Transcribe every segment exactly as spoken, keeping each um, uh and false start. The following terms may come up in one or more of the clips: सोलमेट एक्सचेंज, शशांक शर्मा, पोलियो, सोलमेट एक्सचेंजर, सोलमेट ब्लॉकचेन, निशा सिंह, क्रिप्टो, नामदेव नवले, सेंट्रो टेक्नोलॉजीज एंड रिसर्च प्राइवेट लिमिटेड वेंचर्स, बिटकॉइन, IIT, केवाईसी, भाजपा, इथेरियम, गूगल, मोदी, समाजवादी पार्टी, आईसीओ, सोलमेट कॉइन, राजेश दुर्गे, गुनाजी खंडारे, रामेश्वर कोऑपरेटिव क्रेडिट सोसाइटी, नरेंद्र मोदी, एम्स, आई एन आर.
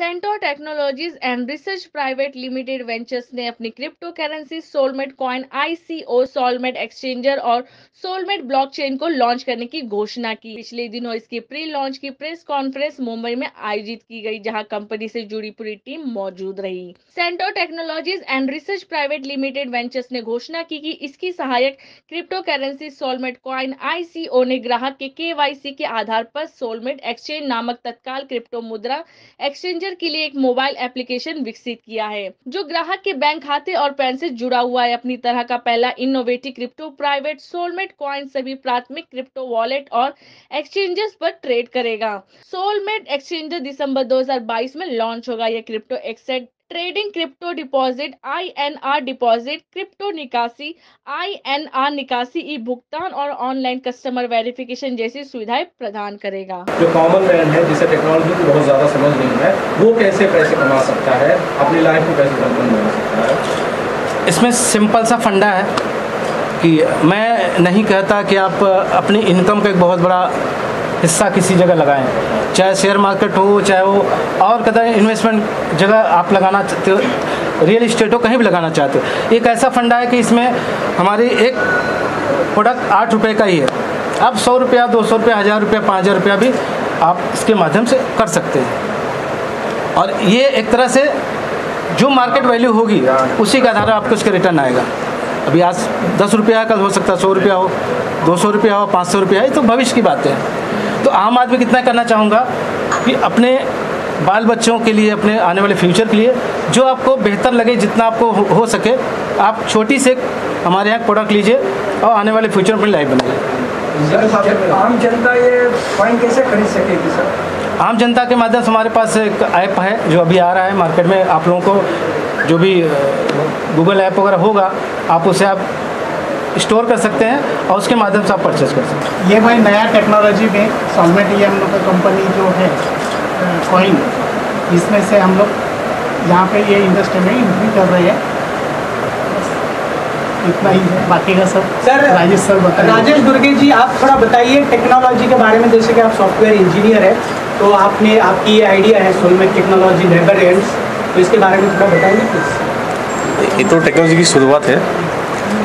सेंट्रो टेक्नोलॉजीज एंड रिसर्च प्राइवेट लिमिटेड वेंचर्स ने अपनी क्रिप्टो currency सोलमेट कॉइन आईसीओ, सोलमेट एक्सचेंजर और सोलमेट ब्लॉकचेन को launch करने की घोषणा की। पिछले दिनों इसकी प्री लॉन्च की प्रेस कॉन्फ्रेंस मुंबई में आयोजित की गई, जहां कंपनी से जुड़ी पूरी टीम मौजूद रही। सेंट्रो टेक्नोलॉजीज एंड रिसर्च प्राइवेट लिमिटेड वेंचर्स ने घोषणा की कि इसकी सहायक क्रिप्टो currency सोलमेट कॉइन आईसीओ ने ग्राहक के केवाईसी के आधार पर सोलमेट एक्सचेंज नामक तत्काल क्रिप्टो मुद्रा एक्सचेंज के लिए एक मोबाइल एप्लीकेशन विकसित किया है, जो ग्राहक के बैंक खाते और पैन से जुड़ा हुआ है। अपनी तरह का पहला innovative क्रिप्टो private, सोलमेट कॉइन सभी प्राथमिक क्रिप्टो वॉलेट और एक्सचेंजर्स पर ट्रेड करेगा। सोलमेट एक्सचेंजर दिसंबर दो हज़ार बाईस में लॉन्च होगा। यह क्रिप्टो asset trading, क्रिप्टो deposit, आई एन आर deposit, क्रिप्टो निकासी, आई एन आर निकासी, ई भुगतान और ऑनलाइन कस्टमर वेरिफिकेशन जैसी सुविधाएं प्रदान करेगा। जो कॉमन मैन है, जिसे टेक्नोलॉजी की बहुत ज्यादा समझ नहीं है, वो कैसे पैसे कमा सकता है, अपनी लाइफ को कैसे संपन्न बना सकता है। इसमें सिंपल सा फंडा है कि मैं नहीं कहता कि आप अपनी इनकम का एक बहुत बड़ा हिस्सा किसी जगह लगाएं, चाहे शेयर मार्केट हो, चाहे वो और कदर इन्वेस्टमेंट जगह आप लगाना चाहते हो, रियल इस्टेट हो, कहीं भी लगाना चाहते हो। एक ऐसा फंडा है कि इसमें हमारी एक प्रोडक्ट आठ रुपये का ही है। आप सौ रुपया, दो सौ रुपया, हज़ार रुपया, पाँच हज़ार रुपया भी आप इसके माध्यम से कर सकते हैं। और ये एक तरह से जो मार्केट वैल्यू होगी उसी के आधार पर आपको इसका रिटर्न आएगा। अभी आज दस रुपया, कल हो सकता है सौ रुपया हो, दो सौ रुपया हो, पाँच सौ रुपया, ये तो भविष्य की बातें हैं। तो आम आदमी कितना करना चाहूँगा कि अपने बाल बच्चों के लिए, अपने आने वाले फ्यूचर के लिए जो आपको बेहतर लगे, जितना आपको हो सके, आप छोटी से हमारे यहाँ प्रोडक्ट लीजिए और आने वाले फ्यूचर में लाइफ बनाइए। आम जनता ये कॉइन कैसे खरीद सकेगी सर? आम जनता के माध्यम से हमारे पास एक ऐप है जो अभी आ रहा है मार्केट में। आप लोगों को जो भी गूगल ऐप वगैरह होगा, आप उसे आप स्टोर कर सकते हैं और उसके माध्यम से आप परचेज कर सकते हैं। ये भाई नया टेक्नोलॉजी में सोलमेट ये हम लोग का कंपनी जो है कॉइन, इसमें से हम लोग यहाँ पे ये इंडस्ट्री में इंट्री कर रहे हैं। इतना ही है, बाकी का सब सर राजेश सर बताइए। राजेश दुर्गे जी, आप थोड़ा बताइए टेक्नोलॉजी के बारे में। जैसे कि आप सॉफ्टवेयर इंजीनियर है, तो आपने आपकी ये आइडिया है सोलमेट टेक्नोलॉजी लेबर एंड्स, तो इसके बारे में थोड़ा बताइए प्लीज। ये तो टेक्नोलॉजी की शुरुआत है।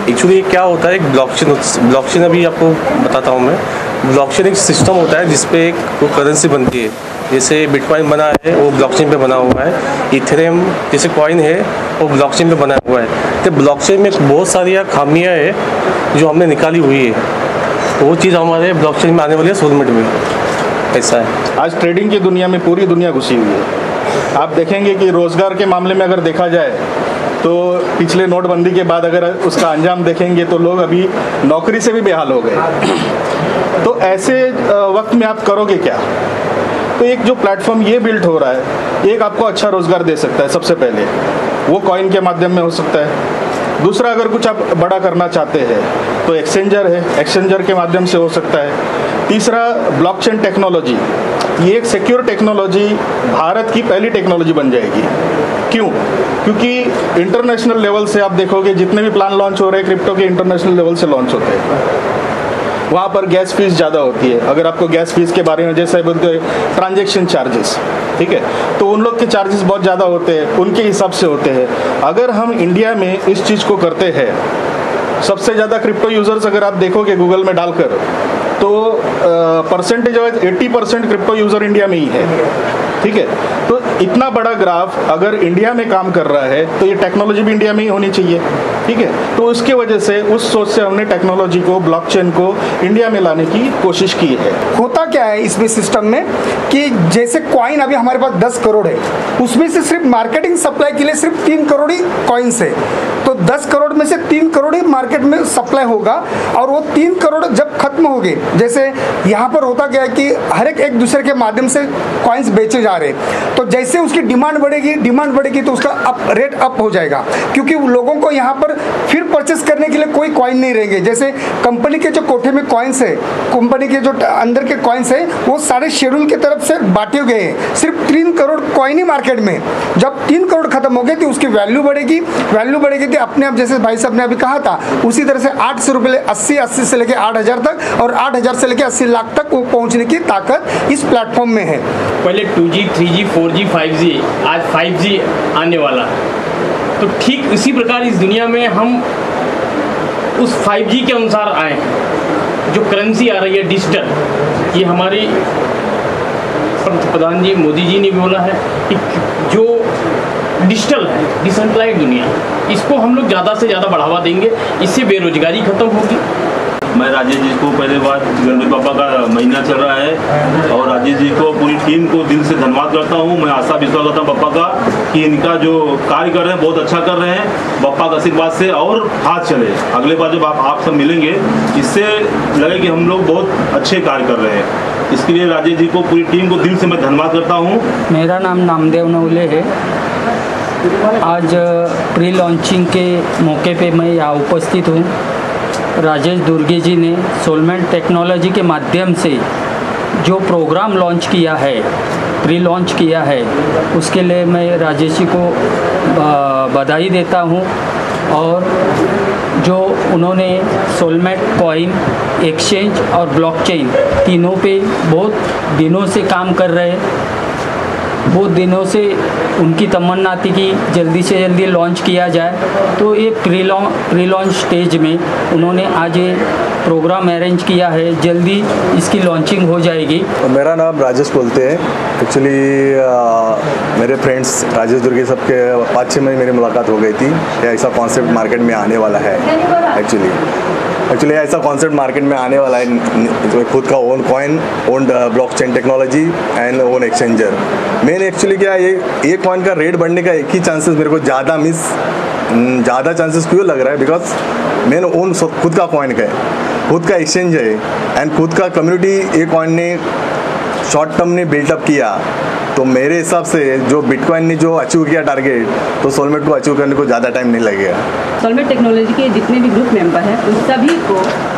एक्चुअली क्या होता है, एक ब्लॉकचेन ब्लॉकचेन अभी आपको बताता हूँ मैं। ब्लॉकचेन एक सिस्टम होता है जिसपे एक वो करेंसी बनती है। जैसे बिटकॉइन बना है वो ब्लॉकचेन पे बना हुआ है, इथेरियम जैसे कॉइन है वो ब्लॉकचेन पे बना हुआ है। तो ब्लॉकचेन में बहुत सारी खामियाँ है जो हमने निकाली हुई है, तो वो चीज़ हमारे ब्लॉकचेन में आने वाली है सोलमेट में। ऐसा है, आज ट्रेडिंग की दुनिया में पूरी दुनिया घुसी हुई है। आप देखेंगे कि रोज़गार के मामले में अगर देखा जाए तो पिछले नोटबंदी के बाद अगर उसका अंजाम देखेंगे तो लोग अभी नौकरी से भी बेहाल हो गए। तो ऐसे वक्त में आप करोगे क्या? तो एक जो प्लेटफॉर्म ये बिल्ट हो रहा है, एक आपको अच्छा रोज़गार दे सकता है। सबसे पहले वो कॉइन के माध्यम में हो सकता है। दूसरा, अगर कुछ आप बड़ा करना चाहते हैं तो एक्सचेंजर है, एक्सचेंजर के माध्यम से हो सकता है। तीसरा, ब्लॉकचेन टेक्नोलॉजी, ये एक सिक्योर टेक्नोलॉजी भारत की पहली टेक्नोलॉजी बन जाएगी। क्यों? क्योंकि इंटरनेशनल लेवल से आप देखोगे जितने भी प्लान लॉन्च हो रहे हैं क्रिप्टो के, इंटरनेशनल लेवल से लॉन्च होते हैं। वहाँ पर गैस फीस ज़्यादा होती है। अगर आपको गैस फीस के बारे में जैसे बोलते हैं ट्रांजेक्शन चार्जेस, ठीक है, तो उन लोग के चार्जेस बहुत ज़्यादा होते हैं, उनके हिसाब से होते हैं। अगर हम इंडिया में इस चीज़ को करते हैं, सबसे ज़्यादा क्रिप्टो यूज़र्स अगर आप देखोगे गूगल में डालकर, तो परसेंटेज वाइज अस्सी परसेंट क्रिप्टो यूज़र इंडिया में ही है, ठीक है। तो इतना बड़ा ग्राफ अगर इंडिया में काम कर रहा है तो ये टेक्नोलॉजी भी इंडिया में ही होनी चाहिए, ठीक है। तो उसके वजह से, उस सोच से हमने टेक्नोलॉजी को, ब्लॉकचेन को इंडिया में लाने की कोशिश की है। होता क्या है इसमें सिस्टम में कि जैसे कॉइन अभी हमारे पास दस करोड़ है, उसमें से सिर्फ मार्केटिंग सप्लाई के लिए सिर्फ तीन करोड़ ही कॉइन्स है। तो दस करोड़ में से तीन करोड़ ही मार्केट में सप्लाई होगा, और वो तीन करोड़ जब खत्म हो गए, जैसे यहाँ पर होता क्या है कि हर एक एक दूसरे के माध्यम से कॉइन्स बेचे जा रहे हैं। तो जैसे उसकी डिमांड बढ़ेगी, डिमांड बढ़ेगी तो उसका अप रेट अप हो जाएगा, क्योंकि लोगों को यहाँ पर फिर परचेस करने के लिए कोई कॉइन नहीं रहेंगे। जैसे कंपनी के जो कोठे में कॉइन्स है, कंपनी के जो अंदर के कॉइन्स है, वो सारे शेड्यूल की तरफ से बांटे गए हैं। सिर्फ तीन करोड़ कॉइन ही मार्केट में। जब तीन करोड़ खत्म हो गए तो उसकी वैल्यू बढ़ेगी, वैल्यू बढ़ेगी तो अपने अपने आप, जैसे भाई साहब ने अभी कहा था, उसी तरह से आठ सौ रुपये अस्सी अस्सी से लेकर आठ हज़ार तक और आठ हज़ार से लेकर अस्सी लाख तक वो पहुंचने की ताकत इस प्लेटफॉर्म में है। पहले two G, three G, four G, five G, आज फाइव जी आने वाला है, तो ठीक इसी प्रकार इस दुनिया में हम उस फाइव जी के अनुसार आए। जो करेंसी आ रही है डिजिटल, ये हमारी प्रधान जी मोदी जी ने बोला है कि जो डिजिटल है, डिसेंट्रलाइज दुनिया, इसको हम लोग ज़्यादा से ज़्यादा बढ़ावा देंगे, इससे बेरोजगारी खत्म होगी। मैं राजेश जी को पहले बार गणपति पापा का महीना चल रहा है और राजेश जी को पूरी टीम को दिल से धन्यवाद करता हूँ। मैं आशा विश्वास करता हूँ पापा का कि इनका जो कार्य कर रहे हैं बहुत अच्छा कर रहे हैं, पापा का आशीर्वाद से और हाथ चले। अगले बार जब आप, आप सब मिलेंगे इससे लगे कि हम लोग बहुत अच्छे कार्य कर रहे हैं, इसके लिए राजेश जी को पूरी टीम को दिल से मैं धन्यवाद करता हूँ। मेरा नाम नामदेव नवले है। आज प्री लॉन्चिंग के मौके पे मैं यहाँ उपस्थित हूँ। राजेश दुर्गे जी ने सोलमेट टेक्नोलॉजी के माध्यम से जो प्रोग्राम लॉन्च किया है, प्री लॉन्च किया है, उसके लिए मैं राजेश जी को बधाई देता हूँ। और जो उन्होंने सोलमेट कॉइन, एक्सचेंज और ब्लॉकचेन तीनों पे बहुत दिनों से काम कर रहे हैं, बहुत दिनों से उनकी तमन्ना थी कि जल्दी से जल्दी लॉन्च किया जाए, तो ये pre launch pre launch stage में उन्होंने आज ये प्रोग्राम अरेंज किया है, जल्दी इसकी लॉन्चिंग हो जाएगी। मेरा नाम राजेश बोलते हैं। एक्चुअली मेरे फ्रेंड्स राजेश दुर्गे सब के पाँच छः महीने मेरी मुलाकात हो गई थी। ऐसा कॉन्सेप्ट मार्केट में आने वाला है, एक्चुअली एक्चुअली ऐसा कॉन्सेप्ट मार्केट में आने वाला है, जो खुद का own coin, own blockchain technology and own exchanger. मैंने एक्चुअली क्या, ये ये कॉइन का रेट बढ़ने का एक ही चांसेस मेरे को ज़्यादा मिस ज़्यादा चांसेस क्यों लग रहा है, बिकॉज मैंने ओन खुद का कॉइन का है, खुद का एक्सचेंज है एंड खुद का कम्युनिटी ये कॉइन ने शॉर्ट टर्म ने बिल्टअप किया। तो मेरे हिसाब से जो बिटकॉइन ने जो अचीव किया टारगेट, तो सोलमेट को अचीव करने को ज़्यादा टाइम नहीं लगेगा। सोलमेट टेक्नोलॉजी के जितने भी ग्रुप मेंबर हैं उन सभी को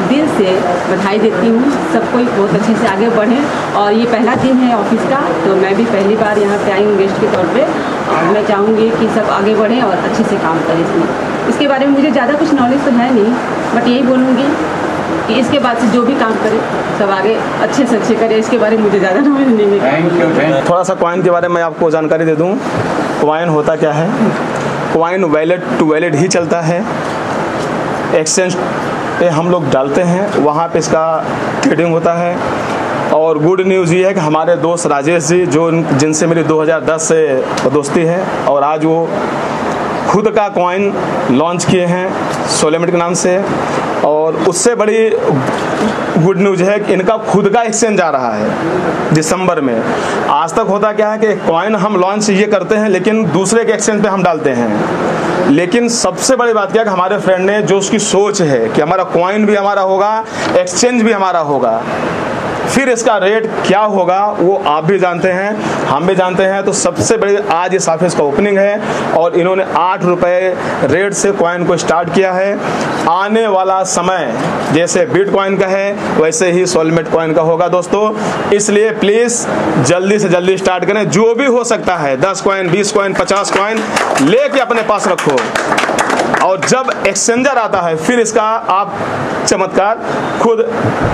दिल से बधाई देती हूँ। सबको बहुत अच्छे से आगे बढ़े और ये पहला दिन है ऑफिस का, तो मैं भी पहली बार यहाँ पे आई हूँ गेस्ट के तौर पर, और मैं चाहूँगी कि सब आगे बढ़ें और अच्छे से काम करें। इसमें इसके बारे में मुझे ज़्यादा कुछ नॉलेज तो है नहीं, बट यही बोलूँगी कि इसके बाद से जो भी काम करे सब आगे अच्छे से अच्छे करे। इसके बारे में मुझे ज़्यादा नॉलेज नहीं है। थोड़ा सा कॉइन के बारे में आपको जानकारी दे दूं। कॉइन होता क्या है? कॉइन वैलेट टू वैलेट ही चलता है, एक्सचेंज पे हम लोग डालते हैं, वहाँ पे इसका ट्रेडिंग होता है। और गुड न्यूज़ ये है कि हमारे दोस्त राजेश जी, जो जिनसे मेरी दो हज़ार दस से दोस्ती है, और आज वो खुद का कॉइन लॉन्च किए हैं सोलमेट के नाम से। और उससे बड़ी गुड न्यूज़ है कि इनका खुद का एक्सचेंज आ रहा है दिसंबर में। आज तक होता क्या है कि कॉइन हम लॉन्च ये करते हैं लेकिन दूसरे के एक्सचेंज पे हम डालते हैं। लेकिन सबसे बड़ी बात क्या है कि हमारे फ्रेंड ने जो उसकी सोच है कि हमारा कॉइन भी हमारा होगा, एक्सचेंज भी हमारा होगा, फिर इसका रेट क्या होगा वो आप भी जानते हैं, हम भी जानते हैं। तो सबसे बड़ी आज इस ऑफिस का ओपनिंग है और इन्होंने आठ रुपये रेट से कॉइन को स्टार्ट किया है। आने वाला समय जैसे बिट कॉइन का है वैसे ही सोलमेट कॉइन का होगा दोस्तों, इसलिए प्लीज़ जल्दी से जल्दी स्टार्ट करें। जो भी हो सकता है दस कॉइन, बीस कॉइन, पचास कॉइन लेके अपने पास रखो, और जब एक्सचेंजर आता है फिर इसका आप चमत्कार खुद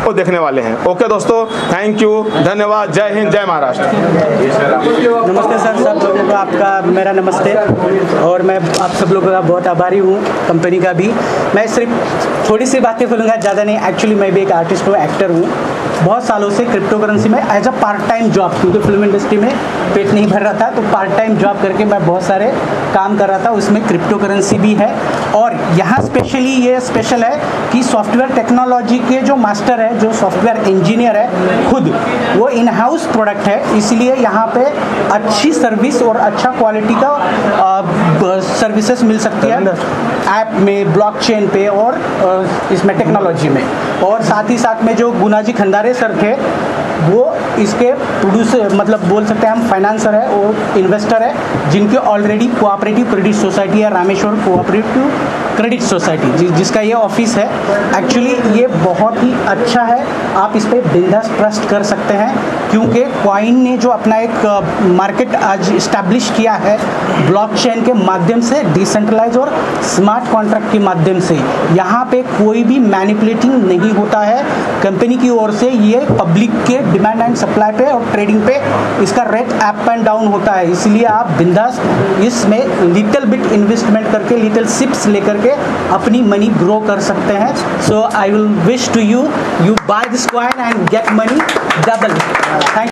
को देखने वाले हैं। ओके दोस्तों, थैंक यू, धन्यवाद, जय हिंद, जय महाराष्ट्र। नमस्ते सर, सब लोगों का आपका मेरा नमस्ते, और मैं आप सब लोगों का बहुत आभारी हूँ, कंपनी का भी। मैं सिर्फ थोड़ी सी बातें बोलूँगा, ज़्यादा नहीं। एक्चुअली मैं भी एक आर्टिस्ट हूँ, एक्टर हूँ, बहुत सालों से क्रिप्टो करेंसी में as a part time job, क्योंकि फिल्म इंडस्ट्री में पेट नहीं भर रहा था, तो पार्ट टाइम जॉब करके मैं बहुत सारे काम कर रहा था, उसमें क्रिप्टो करेंसी भी है। और यहाँ स्पेशली ये स्पेशल है कि सॉफ्टवेयर टेक्नोलॉजी के जो मास्टर है, जो सॉफ्टवेयर इंजीनियर है खुद, वो इन हाउस प्रोडक्ट है, इसलिए यहाँ पे अच्छी सर्विस और अच्छा क्वालिटी का आ, सर्विसेज मिल सकती है ऐप में, ब्लॉकचेन पे और आ, इसमें टेक्नोलॉजी में। और साथ ही साथ में जो गुनाजी खंडारे सर थे, वो इसके प्रोड्यूसर, मतलब बोल सकते हैं हम फाइनेंसर है और इन्वेस्टर है, जिनके ऑलरेडी कोऑपरेटिव क्रेडिट सोसाइटी है, रामेश्वर कोऑपरेटिव क्रेडिट सोसाइटी जि, जिसका ये ऑफिस है। एक्चुअली ये बहुत ही अच्छा है, आप इस पर बिंदास ट्रस्ट कर सकते हैं। क्योंकि कॉइन ने जो अपना एक मार्केट आज इस्टेब्लिश किया है ब्लॉकचेन के माध्यम से, डिसेंट्रलाइज और स्मार्ट कॉन्ट्रैक्ट के माध्यम से, यहाँ पे कोई भी मैनिपुलेटिंग नहीं होता है कंपनी की ओर से। ये पब्लिक के डिमांड एंड सप्लाई पे और ट्रेडिंग पे इसका रेट अप एंड डाउन होता है, इसलिए आप बिंदास इसमें लिटिल बिट इन्वेस्टमेंट करके, लिटिल सिप्स लेकर के अपनी मनी ग्रो कर सकते हैं। So I will wish to you, you buy this coin and get money double. Thank